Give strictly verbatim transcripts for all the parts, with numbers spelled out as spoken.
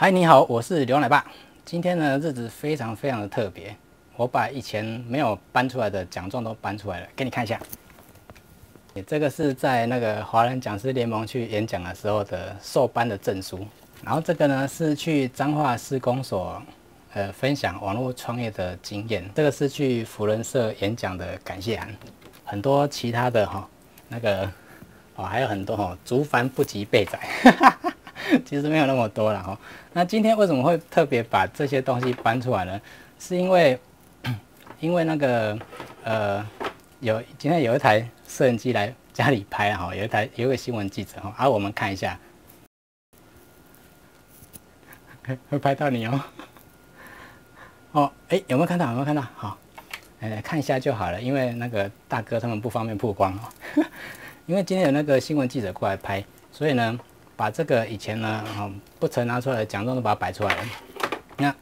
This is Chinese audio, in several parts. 嗨，你好，我是刘奶爸。今天呢，日子非常非常的特别，我把以前没有搬出来的奖状都搬出来了，给你看一下。这个是在那个华人讲师联盟去演讲的时候的授颁的证书，然后这个呢是去彰化市公所呃分享网络创业的经验，这个是去福仁社演讲的感谢函，很多其他的哈、哦、那个哦还有很多哦，竹繁不及备载，其实没有那么多了哦。那今天为什么会特别把这些东西搬出来呢？是因为因为那个呃有今天有一台摄影机来家里拍哈，有一台有一个新闻记者哈，啊，我们看一下，会拍到你哦。哦，哎、欸，有没有看到？有没有看到？好，哎、欸，看一下就好了，因为那个大哥他们不方便曝光哦。因为今天有那个新闻记者过来拍，所以呢，把这个以前呢，哦，不曾拿出来的奖状都把它摆出来了。那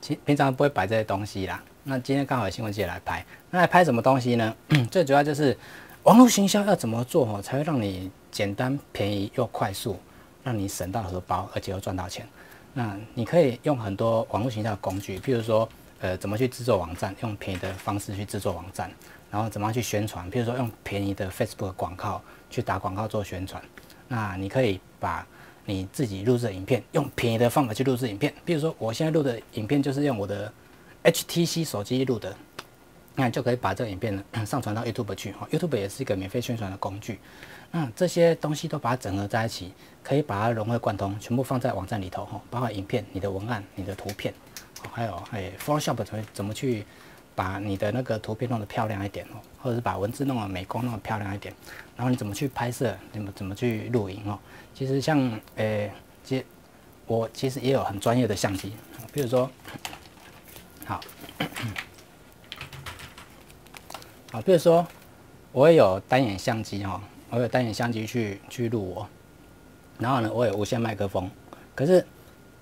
其平常不会摆这些东西啦。那今天刚好有新闻记者来拍，那来拍什么东西呢？最主要就是。网络行销要怎么做哦，才会让你简单、便宜又快速，让你省到荷包，而且又赚到钱？那你可以用很多网络行销的工具，譬如说，呃，怎么去制作网站，用便宜的方式去制作网站，然后怎么样去宣传，譬如说用便宜的 Facebook 的广告去打广告做宣传。那你可以把你自己录制的影片，用便宜的方法去录制影片，譬如说我现在录的影片就是用我的 H T C 手机录的。那就可以把这个影片呢上传到 YouTube 去 ，YouTube 也是一个免费宣传的工具。那这些东西都把它整合在一起，可以把它融会贯通，全部放在网站里头哈，包括影片、你的文案、你的图片，还有还有 Photoshop 怎么怎么去把你的那个图片弄得漂亮一点哦，或者是把文字弄得美工弄得漂亮一点，然后你怎么去拍摄，怎么怎么去录影哦。其实像呃、欸，其实我其实也有很专业的相机，比如说好。好，比如说，我也有单眼相机哈、哦，我有单眼相机去去录我，然后呢，我有无线麦克风。可是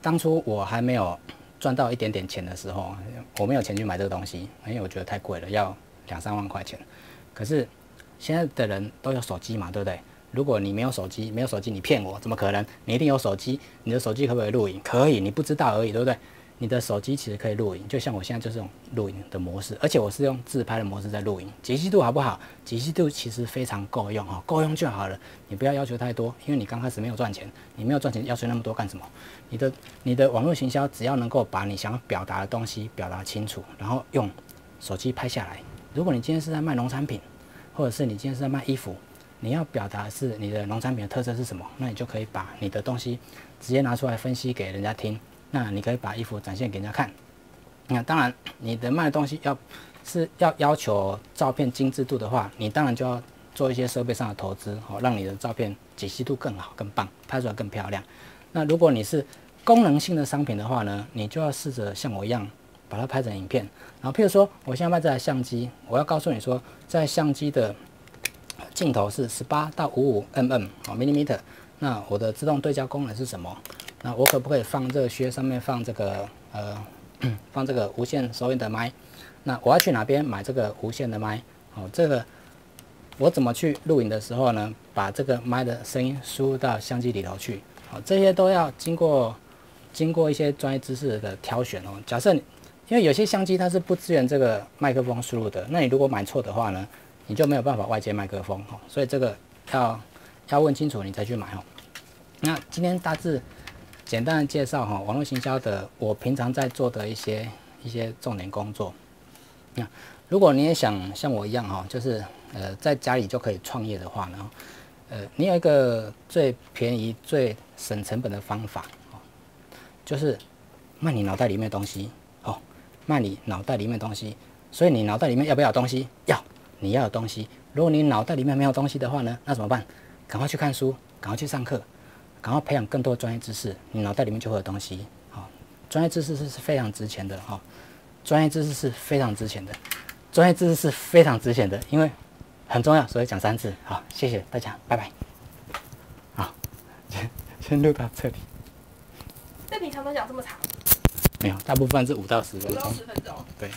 当初我还没有赚到一点点钱的时候，我没有钱去买这个东西，因为我觉得太贵了，要两三万块钱。可是现在的人都有手机嘛，对不对？如果你没有手机，没有手机你骗我，怎么可能？你一定有手机，你的手机可不可以录影？可以，你不知道而已，对不对？你的手机其实可以录影，就像我现在就是用录影的模式，而且我是用自拍的模式在录影，解析度好不好？解析度其实非常够用哈，够用就好了，你不要要求太多，因为你刚开始没有赚钱，你没有赚钱要求那么多干什么？你的你的网络行销只要能够把你想要表达的东西表达清楚，然后用手机拍下来。如果你今天是在卖农产品，或者是你今天是在卖衣服，你要表达的是你的农产品的特色是什么，那你就可以把你的东西直接拿出来分析给人家听。那你可以把衣服展现给人家看，那当然你的卖的东西要是要要求照片精致度的话，你当然就要做一些设备上的投资，好、哦、让你的照片解析度更好、更棒，拍出来更漂亮。那如果你是功能性的商品的话呢，你就要试着像我一样把它拍成影片。然后譬如说我现在卖这台相机，我要告诉你说，在相机的镜头是十八到五十五毫米 哦 millimeter， 那我的自动对焦功能是什么？那我可不可以放热靴上面放这个呃放这个无线收音的麦？那我要去哪边买这个无线的麦？哦，这个我怎么去录影的时候呢？把这个麦的声音输入到相机里头去。哦，这些都要经过经过一些专业知识的挑选哦。假设你因为有些相机它是不支援这个麦克风输入的，那你如果买错的话呢，你就没有办法外接麦克风哦。所以这个要要问清楚你才去买哦。那今天大致。简单的介绍哈，网络行销的我平常在做的一些一些重点工作。那如果你也想像我一样哈，就是呃在家里就可以创业的话呢，呃，你有一个最便宜、最省成本的方法，就是卖你脑袋里面的东西哦，卖你脑袋里面的东西。所以你脑袋里面要不要有东西？要，你要有东西。如果你脑袋里面没有东西的话呢，那怎么办？赶快去看书，赶快去上课。然后培养更多专业知识，你脑袋里面就会有东西。好、哦，专业知识是是非常值钱的哈、哦，专业知识是非常值钱的，专业知识是非常值钱的，因为很重要，所以讲三次。好，谢谢大家，拜拜。好，先先录到这里。这平常都讲这么长？没有，大部分是五到十分钟。五到十分钟。对。